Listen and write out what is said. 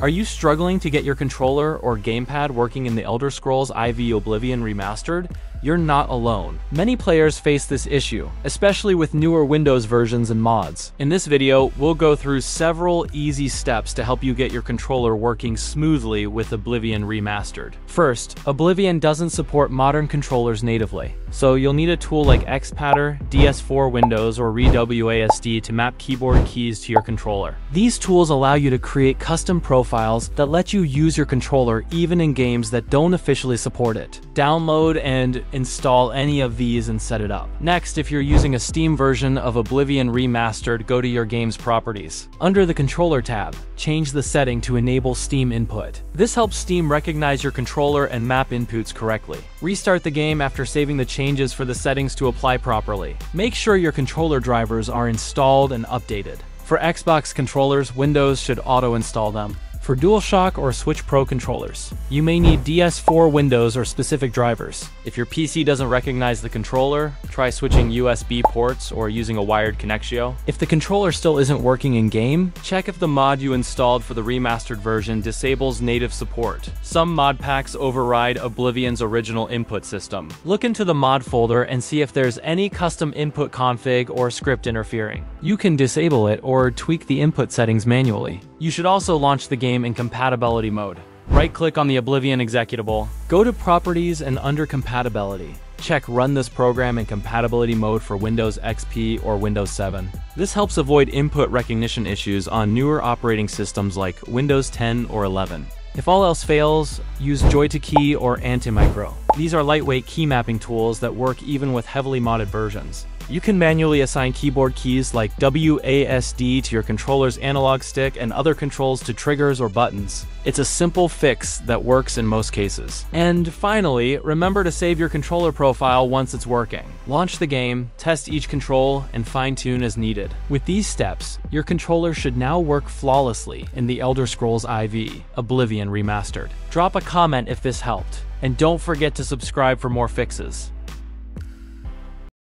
Are you struggling to get your controller or gamepad working in The Elder Scrolls IV: Oblivion Remastered? You're not alone. Many players face this issue, especially with newer Windows versions and mods. In this video, we'll go through several easy steps to help you get your controller working smoothly with Oblivion Remastered. First, Oblivion doesn't support modern controllers natively, so you'll need a tool like Xpadder, DS4Windows, or ReWASD to map keyboard keys to your controller. These tools allow you to create custom profiles that let you use your controller even in games that don't officially support it. Download and install any of these and set it up. Next, if you're using a Steam version of Oblivion Remastered, go to your game's properties. Under the controller tab, change the setting to enable Steam input. This helps Steam recognize your controller and map inputs correctly. Restart the game after saving the changes for the settings to apply properly. Make sure your controller drivers are installed and updated. For Xbox controllers, Windows should auto-install them. For DualShock or Switch Pro controllers, you may need DS4 Windows or specific drivers. If your PC doesn't recognize the controller, try switching USB ports or using a wired connection. If the controller still isn't working in-game, check if the mod you installed for the remastered version disables native support. Some mod packs override Oblivion's original input system. Look into the mod folder and see if there's any custom input config or script interfering. You can disable it or tweak the input settings manually. You should also launch the game in compatibility mode. Right-click on the Oblivion executable, go to Properties and under Compatibility. Check Run this program in compatibility mode for Windows XP or Windows 7. This helps avoid input recognition issues on newer operating systems like Windows 10 or 11. If all else fails, use JoyToKey or Antimicro. These are lightweight key mapping tools that work even with heavily modded versions. You can manually assign keyboard keys like WASD to your controller's analog stick and other controls to triggers or buttons. It's a simple fix that works in most cases. And finally, remember to save your controller profile once it's working. Launch the game, test each control, and fine-tune as needed. With these steps, your controller should now work flawlessly in The Elder Scrolls IV: Oblivion Remastered. Drop a comment if this helped, and don't forget to subscribe for more fixes.